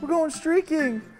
We're going streaking.